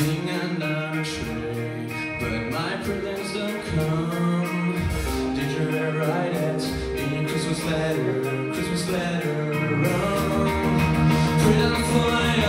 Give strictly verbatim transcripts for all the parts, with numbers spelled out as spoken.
sing and I pray, but my prayers don't come. Did you ever write it in your Christmas letter, Christmas letter? Oh, pray for you.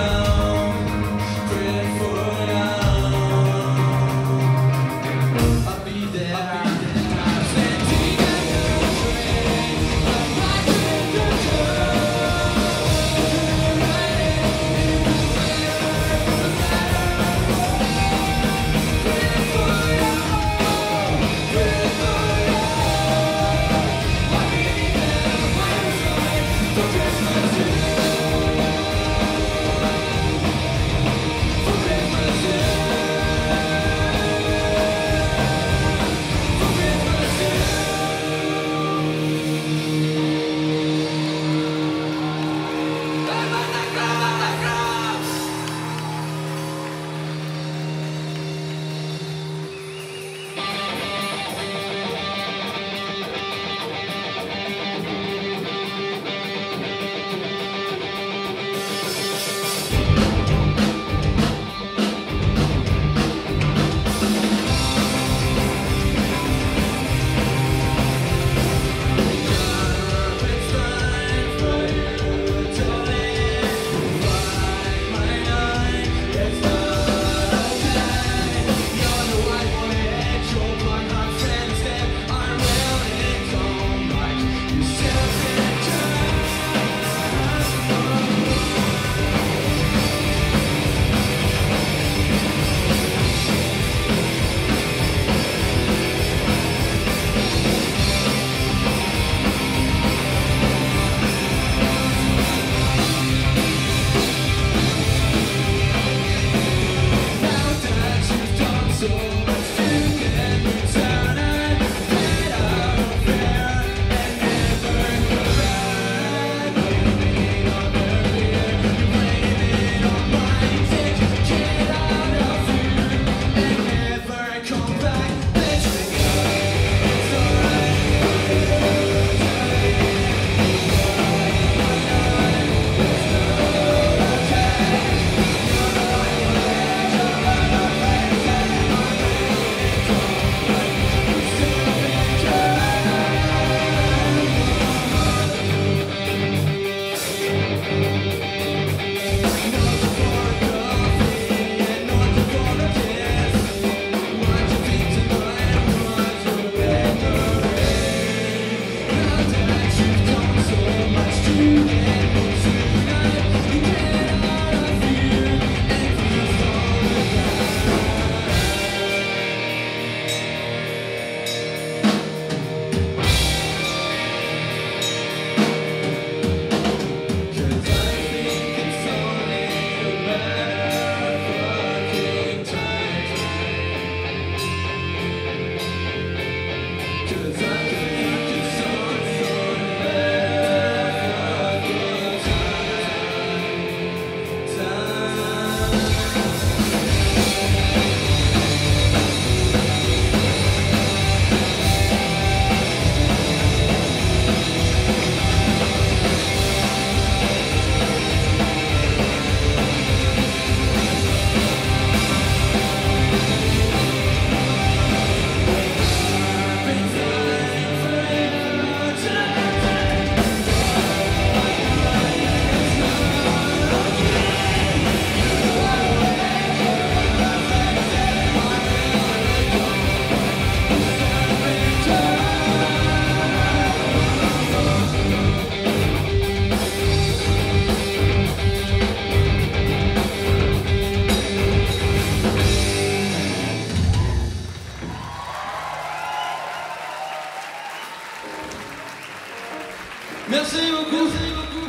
Merci beaucoup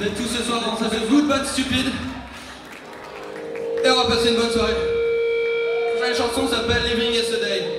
d'être tous ce soir dans cette good bad stupide. Et on va passer une bonne soirée. La chanson s'appelle Living Yesterday.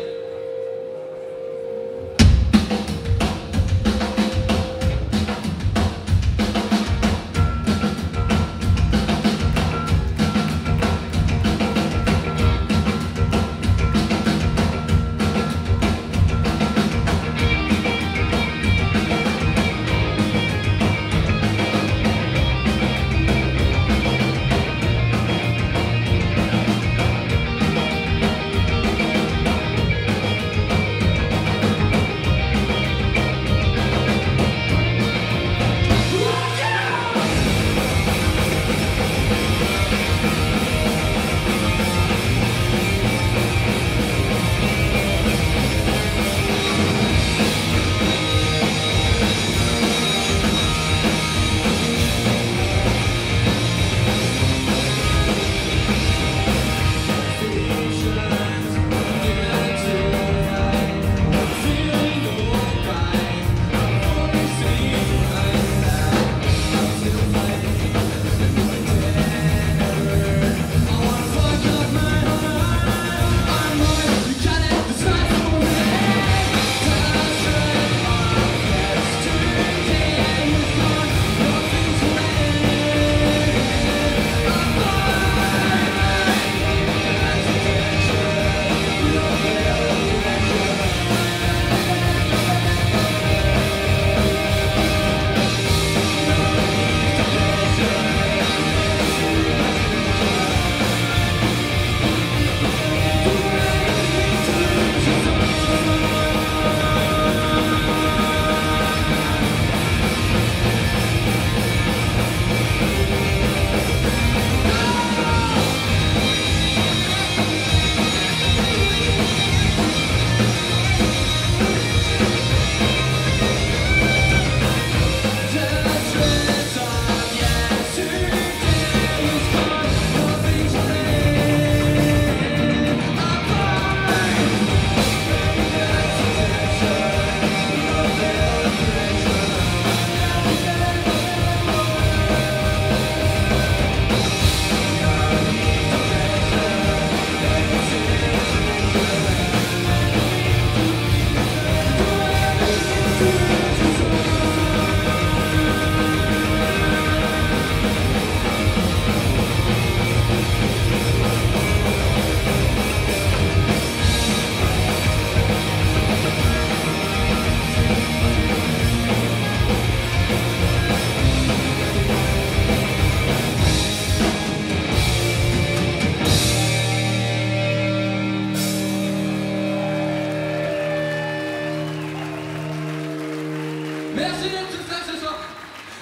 merci d'être tout ça ce soir.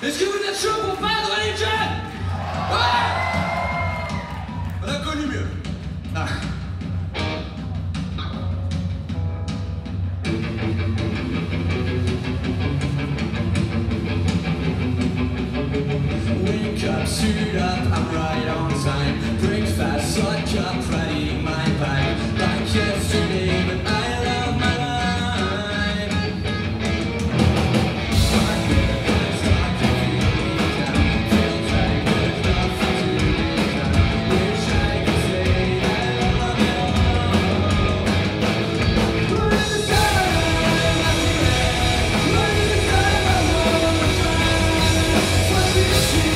Est-ce que vous êtes chaud pour battre les jeunes? Ouais. On a connu mieux. Ah. Wake up, suit up, I'm right on time. Breakfast, suck up, riding my bike. Like yesterday, but I love my life. Fuck it, let's not get me down. Feel tight, there's nothing to be done. Wish I could say I love it all. What is the time I love? What is the time I love? What is she?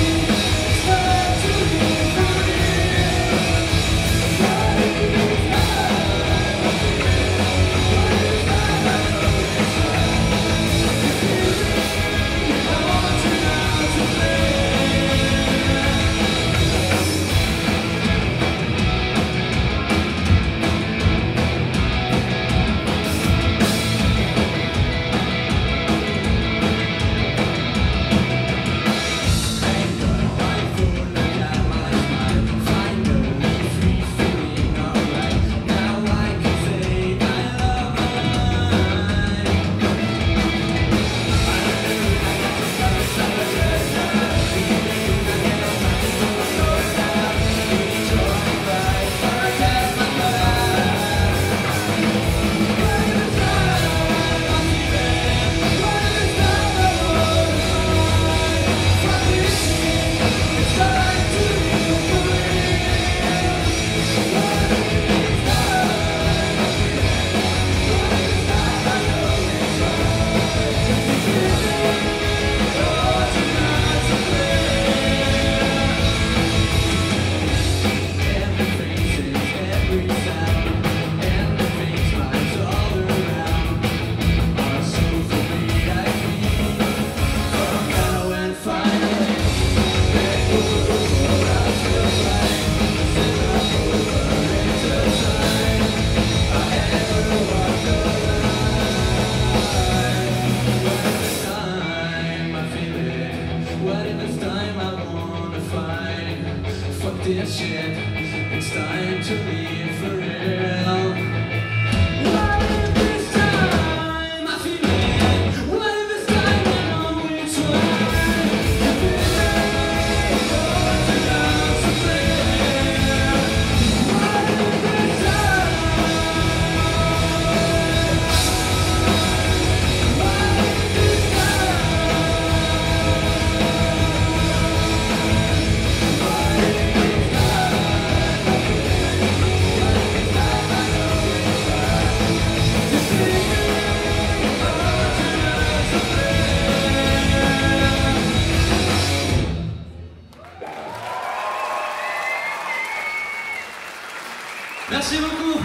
This shit, it's time to leave for real. Merci beaucoup.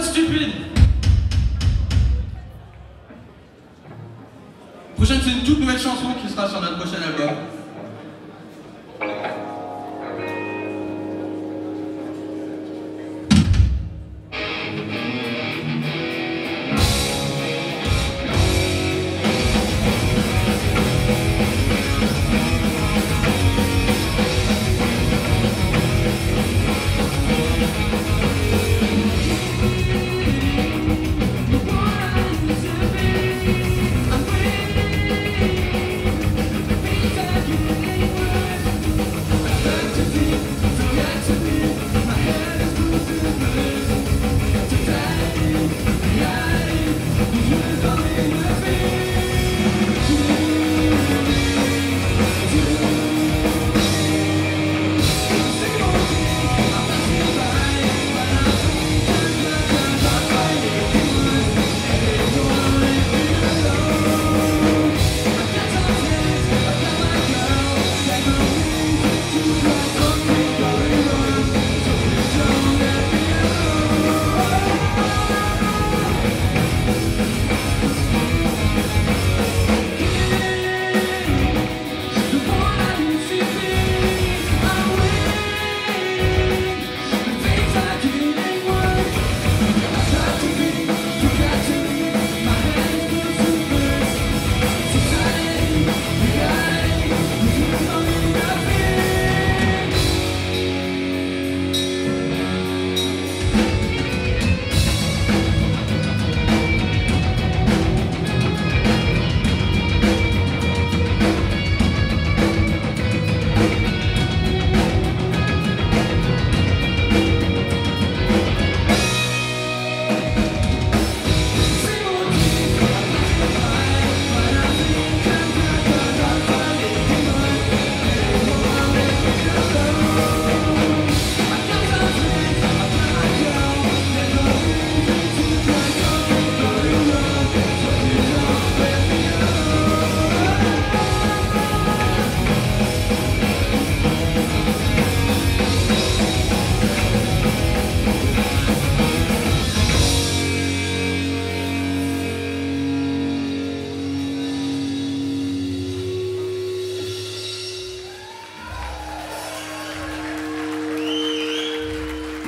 What stupid! Prochaine, c'est une toute nouvelle chanson qui sera sur notre prochain album.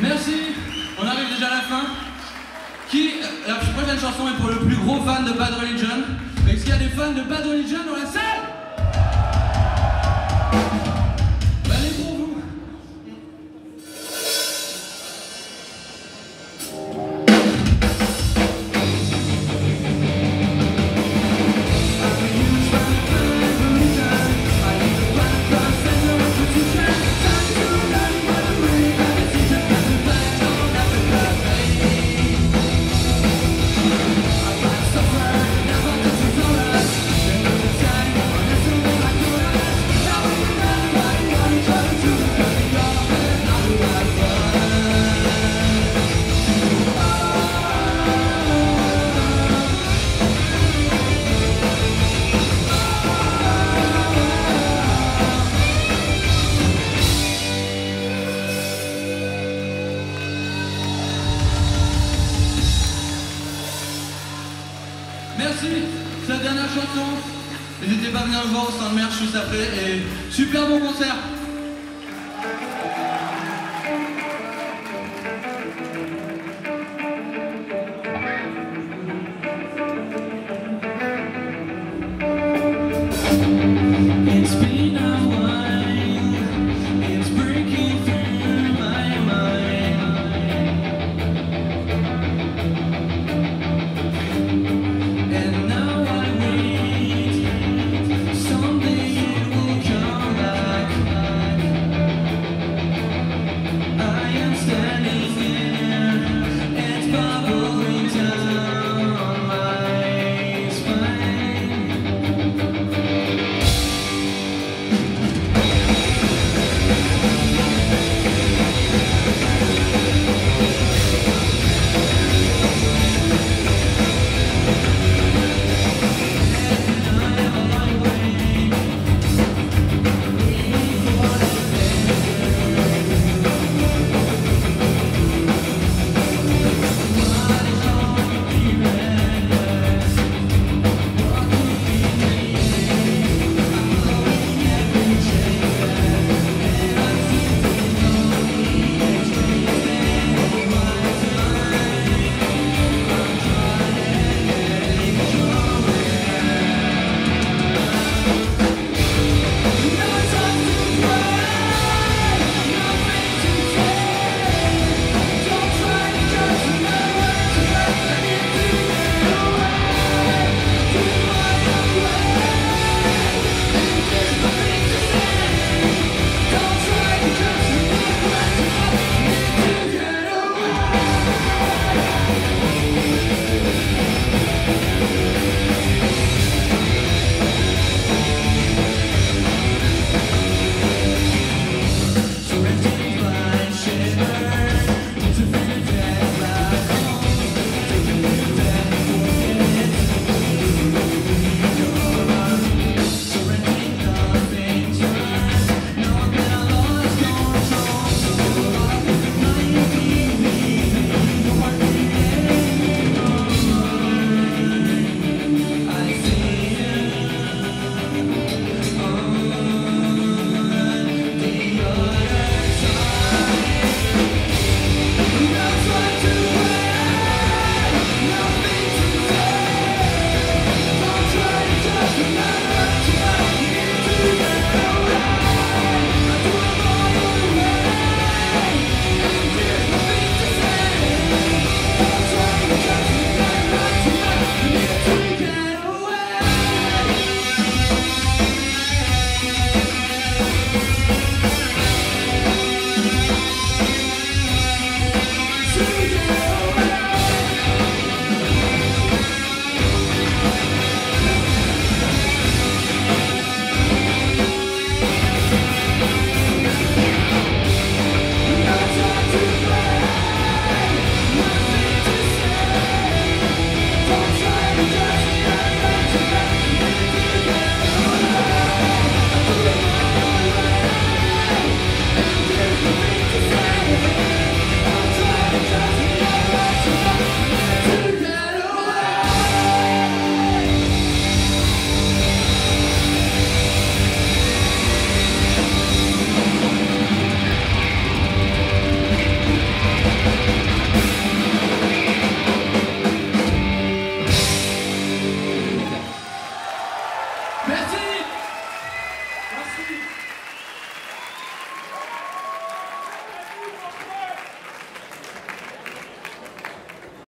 Merci, on arrive déjà à la fin. Qui, la prochaine chanson est pour le plus gros fan de Bad Religion. Est-ce qu'il y a des fans de Bad Religion dans la salle? Ben, elle est pour vous. Merci, c'est la dernière chanson. N'hésitez pas à venir voir au Saint-Merch juste après et super bon concert.